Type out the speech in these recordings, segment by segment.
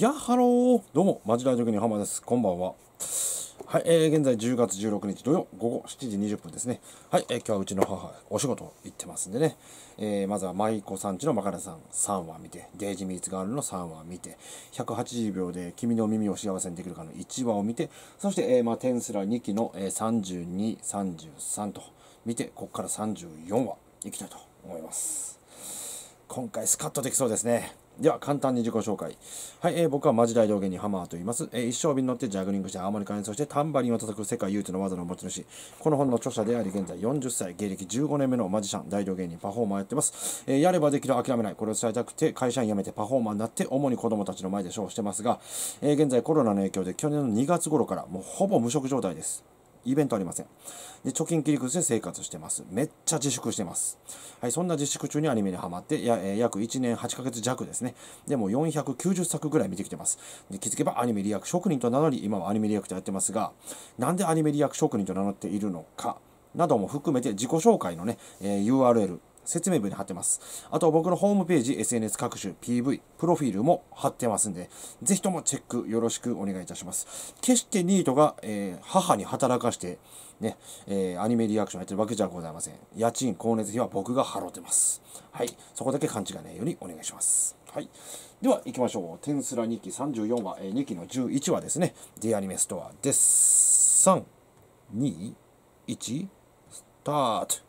やハロー、どうもマジラジオ局の浜です。こんばんは。はい、現在10月16日土曜午後7時20分ですね。はい、今日はうちの母お仕事行ってますんでね、まずは舞子さんちのマカダさん3話見て、デイジー・ミーツ・ガールの3話見て、180秒で君の耳を幸せにできるかの1話を見て、そして、テンスラ2期の、32、33と見て、ここから34話いきたいと思います。今回スカッとできそうですね。では簡単に自己紹介。はい、僕はマジ大道芸人ハマーと言います。一生瓶に乗ってジャグリングしてハーモニカ演奏してタンバリンを叩く世界唯一の技の持ち主。この本の著者であり、現在40歳、芸歴15年目のマジシャン、大道芸人、パフォーマーやってます。やればできる諦めない。これを伝えたくて、会社員辞めてパフォーマーになって、主に子供たちの前でショーをしてますが、現在コロナの影響で去年の2月頃からもうほぼ無職状態です。イベントありません。で、貯金切り崩して生活してます。めっちゃ自粛してます。はい、そんな自粛中にアニメにハマって、約1年8ヶ月弱ですね。でも490作ぐらい見てきてます。で、気づけばアニメリアク職人と名乗り、今はアニメリアクターやってますが、なんでアニメリアク職人と名乗っているのか、なども含めて自己紹介のね、URL、説明文に貼ってます。あと僕のホームページ、SNS 各種、PV、プロフィールも貼ってますんで、ぜひともチェックよろしくお願いいたします。決してニートが、母に働かして、ね、アニメリアクションやってるわけじゃございません。家賃、光熱費は僕が払ってます。はい。そこだけ勘違いないようにお願いします。はい。では行きましょう。テンスラ2期34話、2期の11話ですね。D アニメストアです。3、2、1、スタート。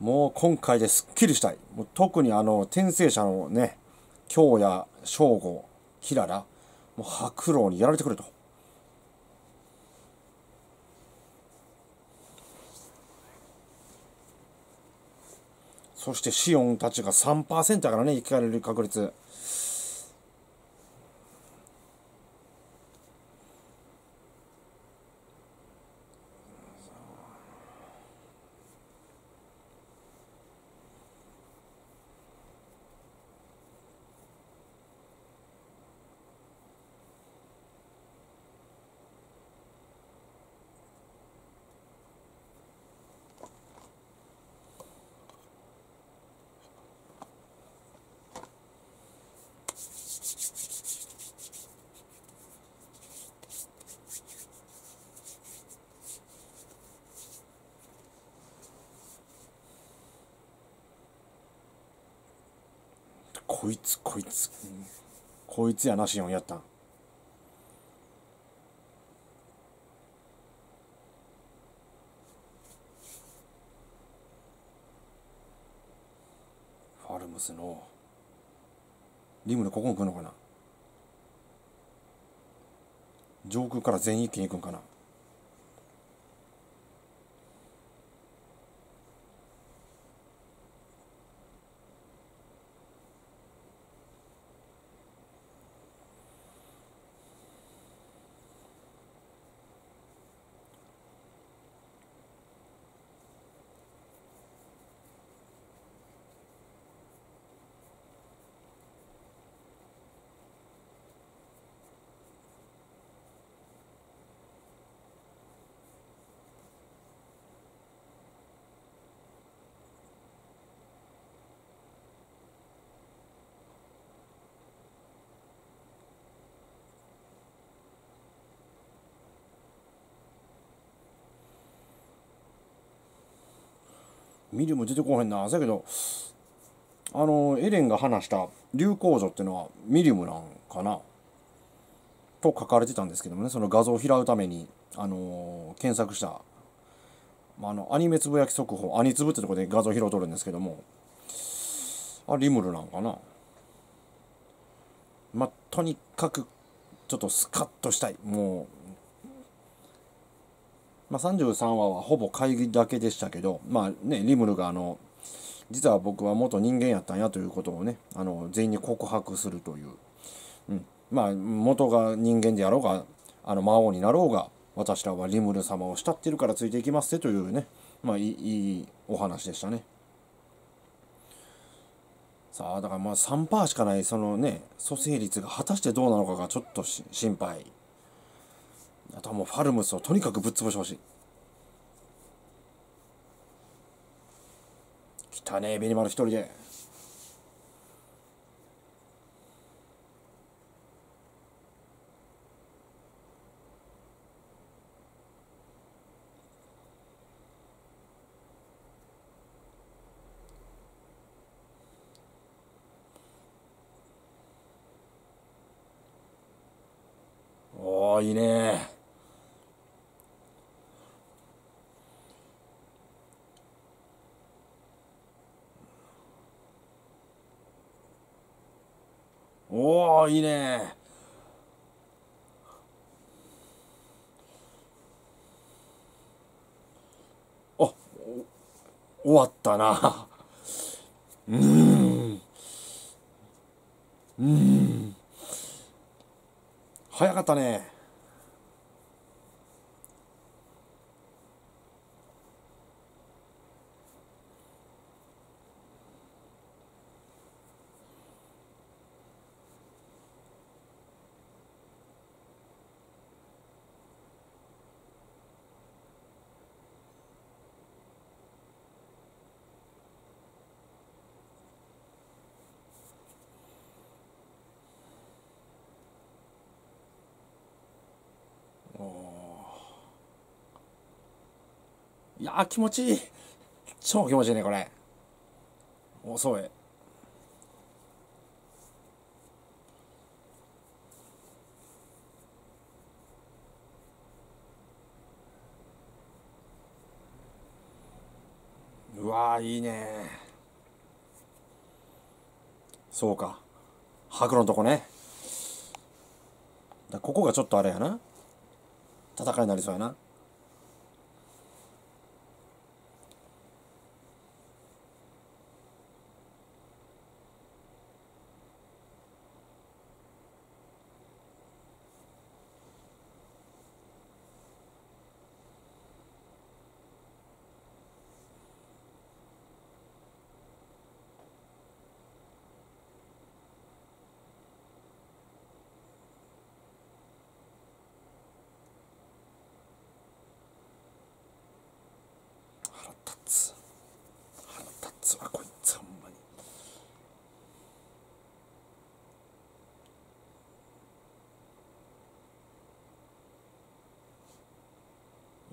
もう今回ですっきりしたい。もう特に転生者のね、京也、正吾、キララ、もう白狼にやられてくると。そしてシオンたちが 3% だからね、生き返れる確率。こいつやな、シオンやったん。ファルムスのリムでここに来るのかな。上空から全員一気に行くんかな。ミリも出てこへんな。だけど、エレンが話した竜皇女ってのはミリムなんかなと書かれてたんですけどもね、その画像を拾うために、検索した、アニメつぶやき速報、アニツブってとこで画像拾うとるんですけども、あ、リムルなんかな。とにかく、ちょっとスカッとしたい。もう、33話はほぼ会議だけでしたけど、リムルが実は僕は元人間やったんやということをね、全員に告白するという、元が人間であろうが、魔王になろうが、私らはリムル様を慕ってるからついていきますというね、いいお話でしたね。さあ、だから3%しかない、そのね、蘇生率が果たしてどうなのかがちょっと心配。あとはもうファルムスをとにかくぶっ潰してほしい。たねベニマル一人で。おー、いいね。おー、いいね。あ、終わったな。早かったね。いやー、気持ちいい。超気持ちいいね、これ。遅い。うわー、いいね。そうか。白のとこね。だ、ここがちょっとあれやな。戦いになりそうやな。あ、こいつほんま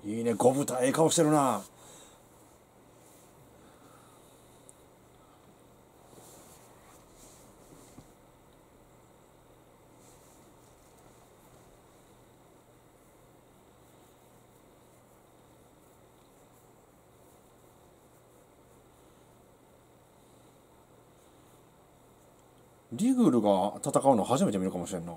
に。いいね、ゴブタ、ええ顔してるな。リグルが戦うの初めて見るかもしれんな。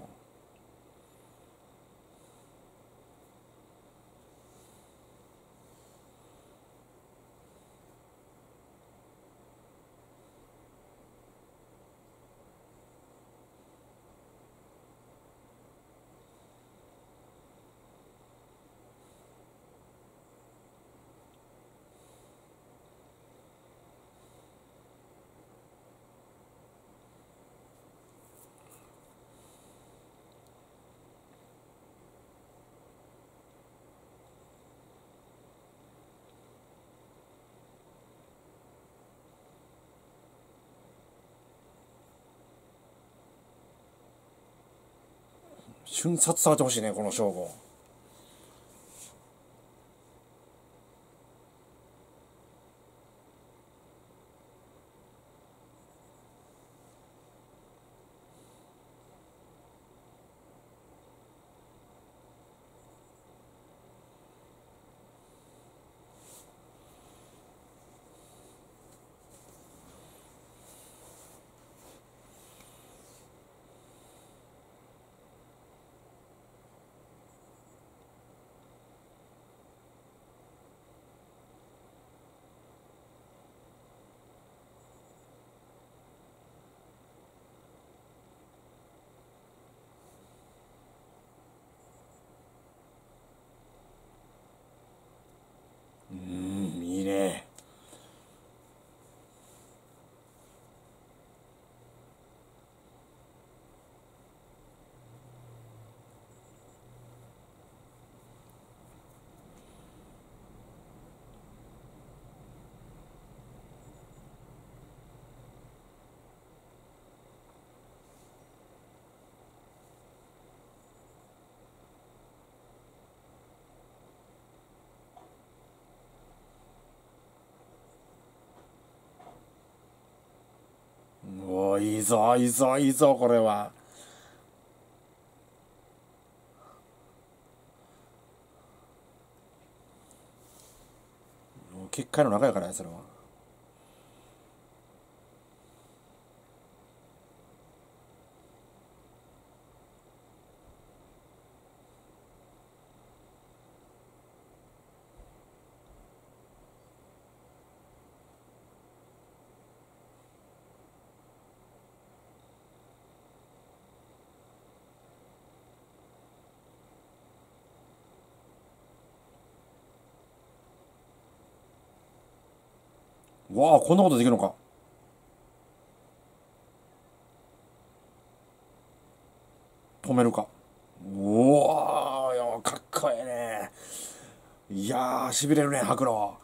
瞬殺されてほしいね、この称号。ぞいいぞいいぞ、これは。結界の中やからね、それは。わあ、こんなことできるのか。止めるか。おお、かっこいいね。いやー、しびれるね、白狼。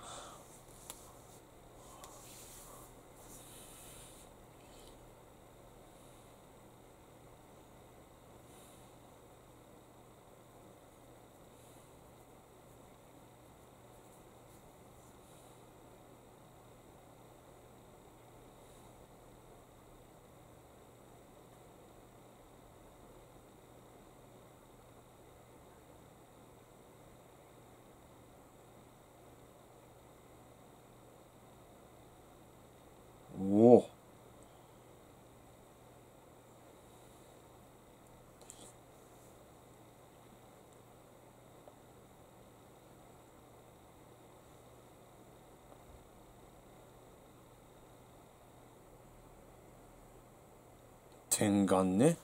天眼ね。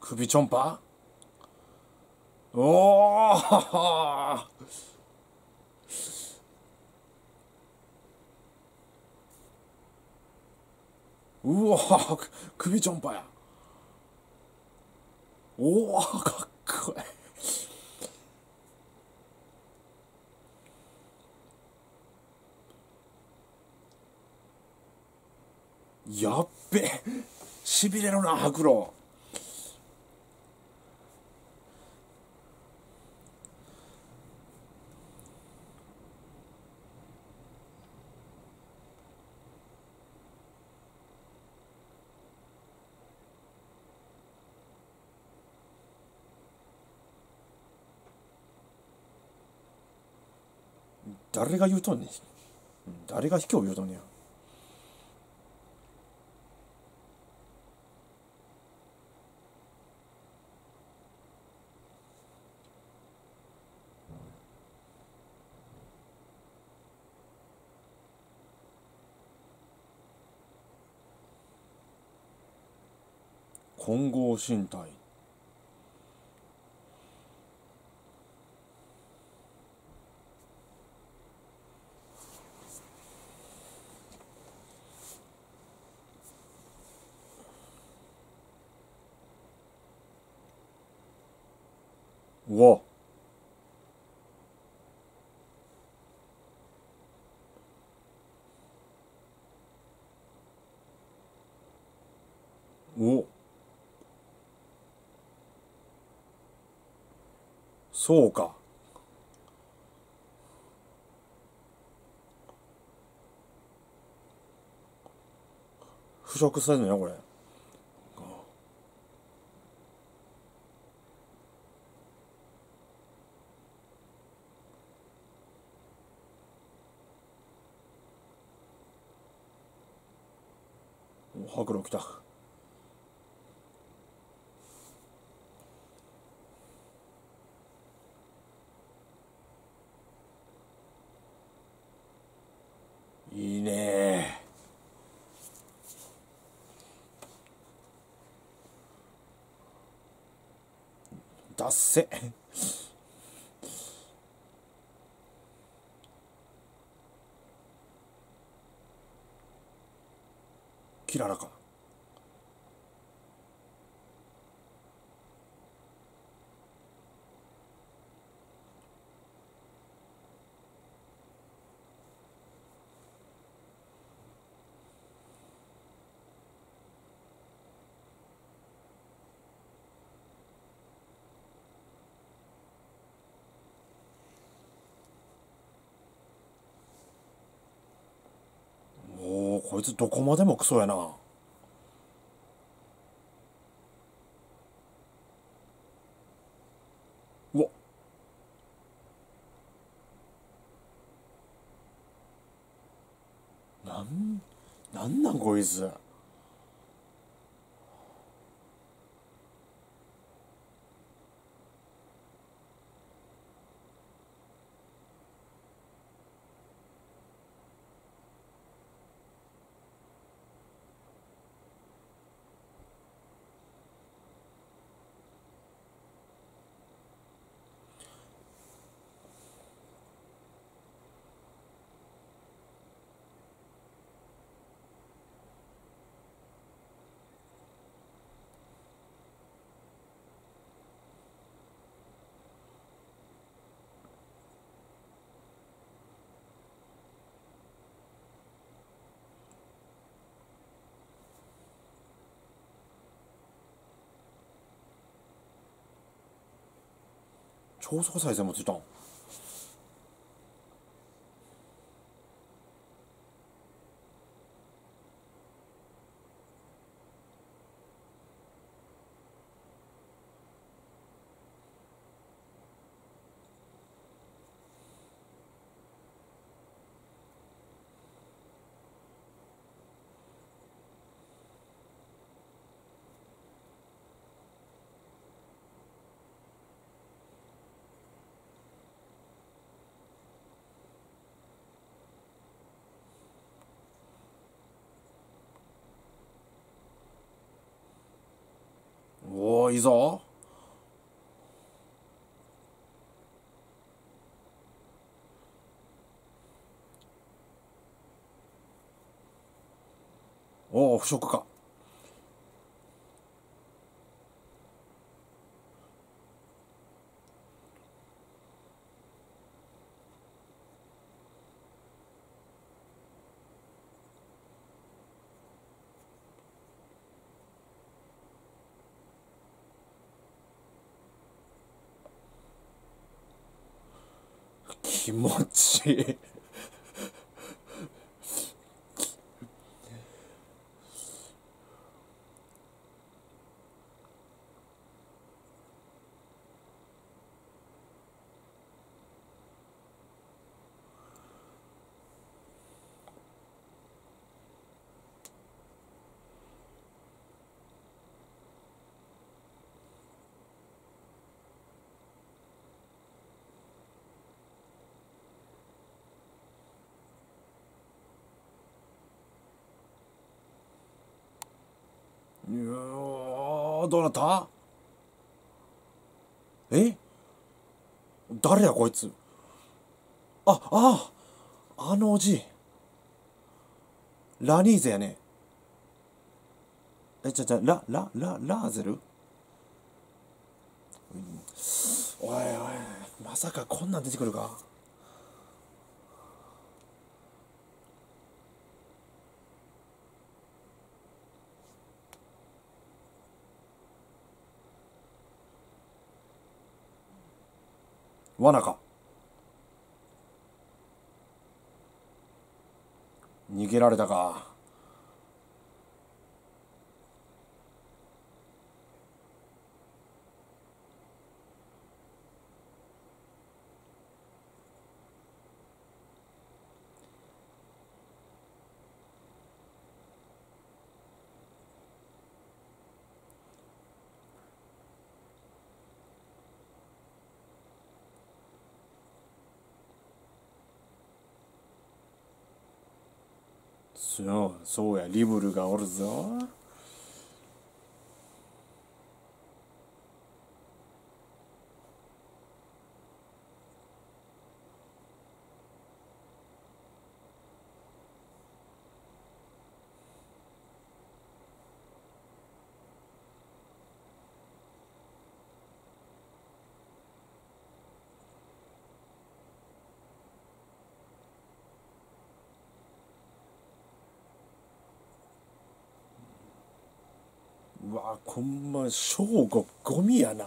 首チョンパー。おおうわ、首チョンパーや。おお、かっこいい。やっべ、しびれるな、白狼。誰が言うとんねん。誰が卑怯言うとんねん。混合身体。わ、お、そうか。腐食されるのよ、これ。白狼来た。いいね。だっせ。キララかな。こいつどこまでもクソやな。うわ。なんこいつ。超速再生もついたん。いいぞ。おお、腐食か。気持ちいいどうなった？え？誰やこいつ。あのおじラニーゼやね。え、ちゃちゃラーゼル、おいおい、まさかこんなん出てくるか。罠か。逃げられたか。そうや、リブルがおるぞ。わ、こんまん正午ゴミやな。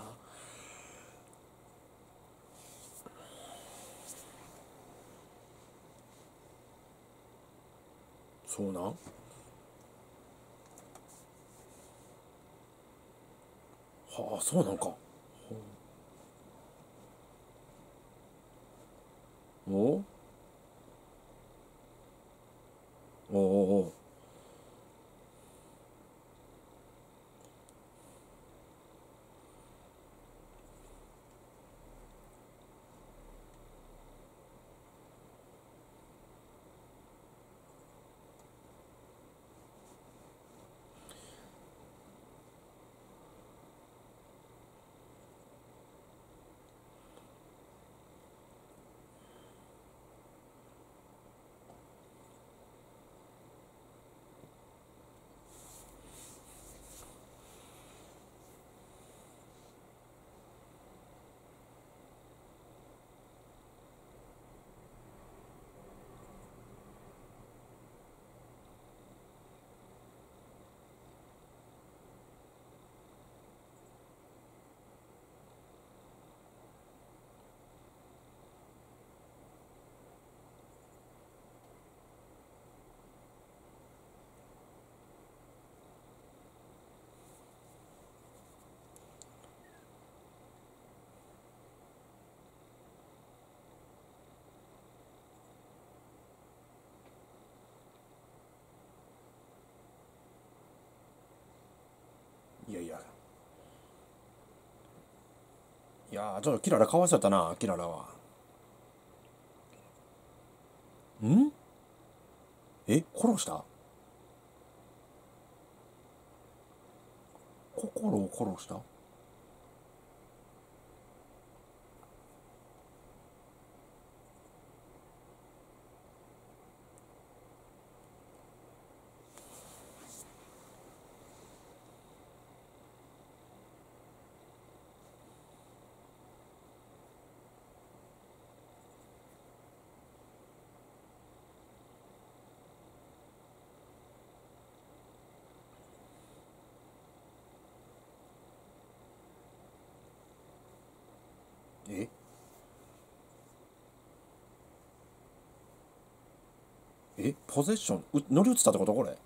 そうなん。はあ、そうなんか。おおおいやいや。いやー、ちょっとキララかわいそうやったな、キララは。ん？え？殺した？心を殺した？え？え？ポゼッション乗り移ったってこと？これ、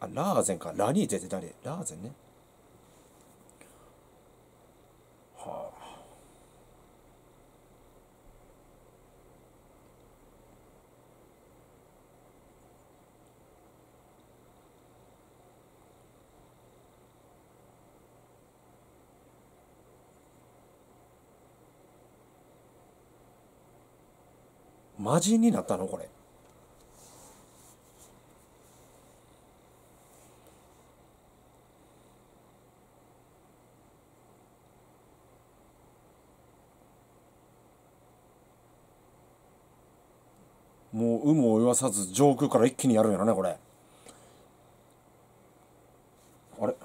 あ、ラーゼンか。ラニーゼって誰？ラーゼンね。はあ、魔人になったのこれ。もう有無を言わさず上空から一気にやるんやろねこれ。あれ、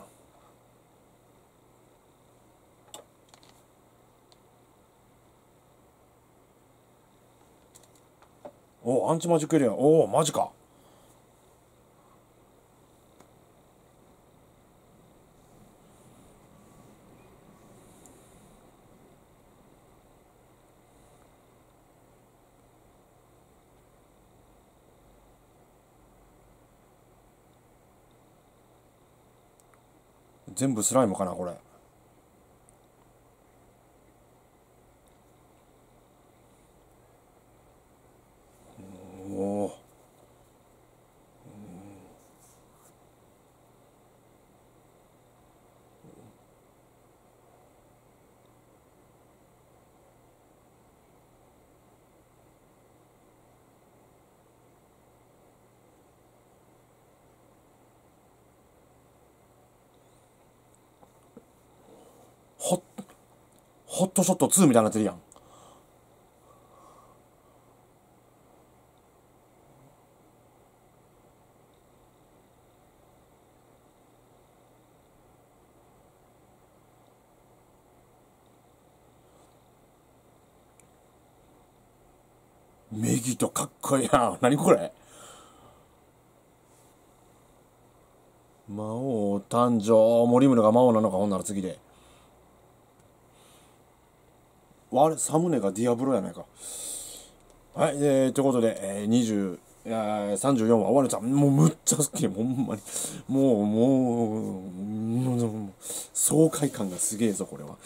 お、アンチマジックエリア。おお、マジか。全部スライムかなこれ。ホットショット2みたいになってるやん。メギとかっこいいな。何これ。魔王誕生、森村が魔王なのか。ほんなら次で、あれサムネがディアブロやないか。はい、ということで、34話終わるじゃん。もうむっちゃ好き、ほんまに。もう爽快感がすげえぞ、これは。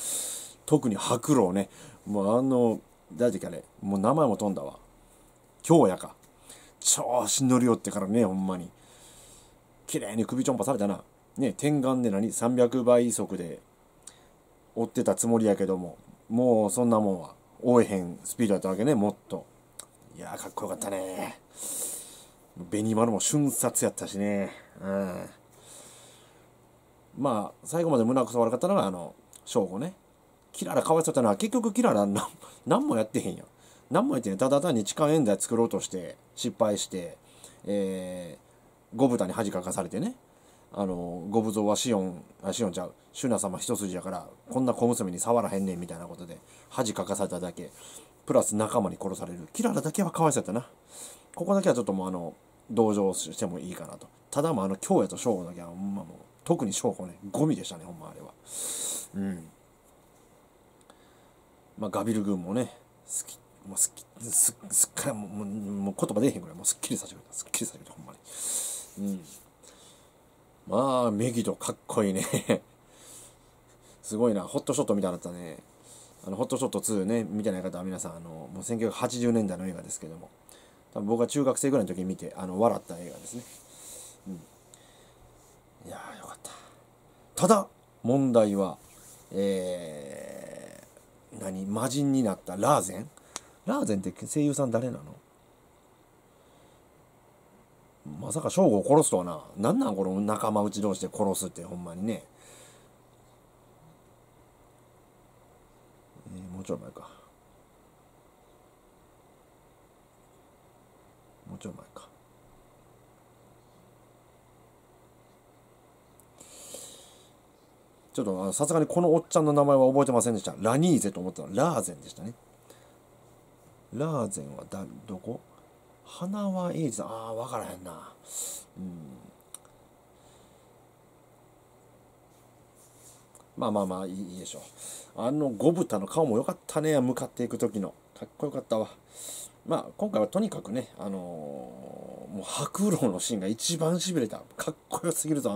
特に白狼ね。もう誰だっけあれ、もう名前も飛んだわ。京也か。調子乗りよってからね、ほんまに。綺麗に首ちょんぱされたな。ね、天眼で何 ?300 倍速で追ってたつもりやけども、もうそんなもんは追えへんスピードやったわけね、もっと。いやー、かっこよかったね。紅丸も瞬殺やったしね。うん。まあ、最後まで胸くそ悪かったのが、翔吾ね。キララかわいそうだったのは、結局キララ何もやってへんやん。何もやってへん。ただ単に痴漢冤罪作ろうとして、失敗して、ゴブタに恥かかされてね。ゴブゾウはシオンちゃう。シュナ様一筋やから、こんな小娘に触らへんねんみたいなことで、恥かかされただけ。プラス仲間に殺される。キララだけはかわいそうやったな。ここだけはちょっともう同情してもいいかなと。ただもう京也と翔吾だけは、ほんまもう、特に翔吾ね、ゴミでしたね、ほんまあれは。うん。まあ、ガビル軍もね、すっかり、もう言葉出えへんぐらい、もうすっきりさせる。すっきりさせる、ほんまに。うん。まあ、メギドかっこいいね。すごいな、ホットショットみたいだったね。ホットショット2ね、みたいな方は皆さん、もう1980年代の映画ですけども、多分僕が中学生ぐらいの時に見て、笑った映画ですね。うん。いやー、よかった。ただ、問題は、魔人になったラーゼン。ラーゼンって声優さん誰なの？まさかショウゴを殺すとはな。なんなんこの仲間内同士で殺すってほんまにね。もうちょい前か。もうちょい前か。ちょっとさすがにこのおっちゃんの名前は覚えてませんでした。ラニーゼと思ってたのラーゼンでしたね。ラーゼンはどこ？花輪英二さん。ああ、分からへんな。うん。まあいいでしょう。ゴブタの顔も良かったね。向かっていく時の。かっこよかったわ。まあ、今回はとにかくね、もう白狼のシーンが一番しびれた。かっこよすぎるぞ、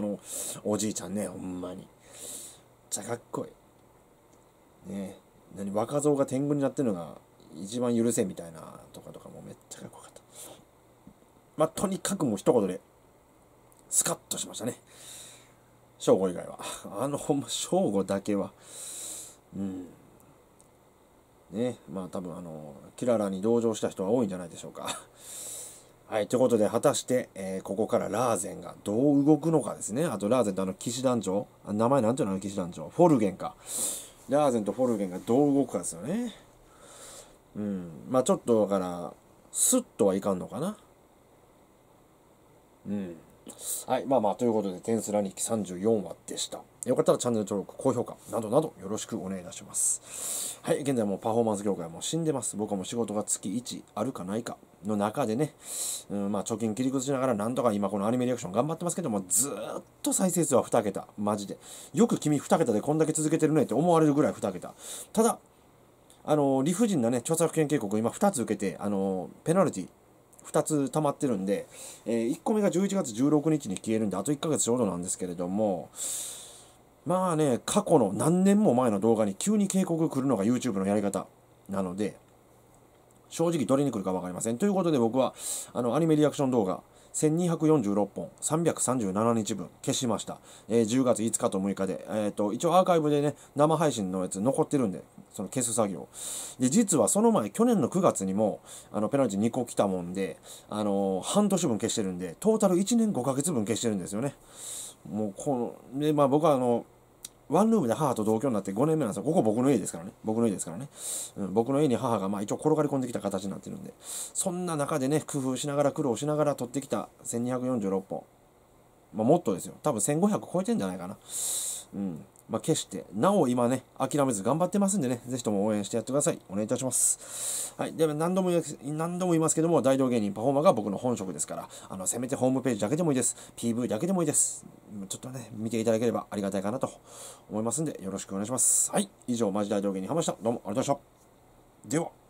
おじいちゃんね、ほんまに。めっちゃかっこいい。ねえ。若造が天狗になってるのが一番許せみたいなとかもめっちゃかっこよかった。まあ、とにかくもう一言で、スカッとしましたね。正吾以外は。ほんま、正吾だけは。うん。ね。まあ、多分、キララに同情した人は多いんじゃないでしょうか。はい。ということで、果たして、ここからラーゼンがどう動くのかですね。あと、ラーゼンと騎士団長。名前なんていうの？騎士団長。フォルゲンか。ラーゼンとフォルゲンがどう動くかですよね。うん。まあ、ちょっと、だから、スッとはいかんのかな。うん。はい。まあ、ということで、転スラ日記34話でした。よかったらチャンネル登録、高評価などなどよろしくお願いいたします。はい。現在もうパフォーマンス業界はもう死んでます。僕はもう仕事が月1あるかないかの中でね、まあ、貯金切り崩しながらなんとか今このアニメリアクション頑張ってますけども、ずーっと再生数は2桁。マジで。よく君2桁でこんだけ続けてるねって思われるぐらい2桁。ただ、理不尽なね、著作権警告今2つ受けて、ペナルティ2つ溜まってるんで、1個目が11月16日に消えるんで、あと1ヶ月ちょうどなんですけれども、まあね、過去の何年も前の動画に急に警告来るのが YouTube のやり方なので、正直どれに来るか分かりません。ということで僕は、アニメリアクション動画、1246本、337日分消しました。10月5日と6日で、一応アーカイブでね、生配信のやつ残ってるんで、その消す作業。で、実はその前、去年の9月にも、ペナルティ2個来たもんで、半年分消してるんで、トータル1年5ヶ月分消してるんですよね。もう、で、まあ僕はワンルームで母と同居になって5年目なんですよ。ここ僕の家ですからね。僕の家ですからね。うん、僕の家に母がまあ一応転がり込んできた形になってるんで、そんな中でね、工夫しながら苦労しながら取ってきた1246本。まあもっとですよ。多分1500超えてんじゃないかな。うん。決して、なお今ね、諦めず頑張ってますんでね、ぜひとも応援してやってください。お願いいたします。はい。で、何度も言いますけども、大道芸人パフォーマーが僕の本職ですから、せめてホームページだけでもいいです。PV だけでもいいです。ちょっとね、見ていただければありがたいかなと思いますんで、よろしくお願いします。はい。以上、マジ大道芸人ハマでした。どうもありがとうございました。では。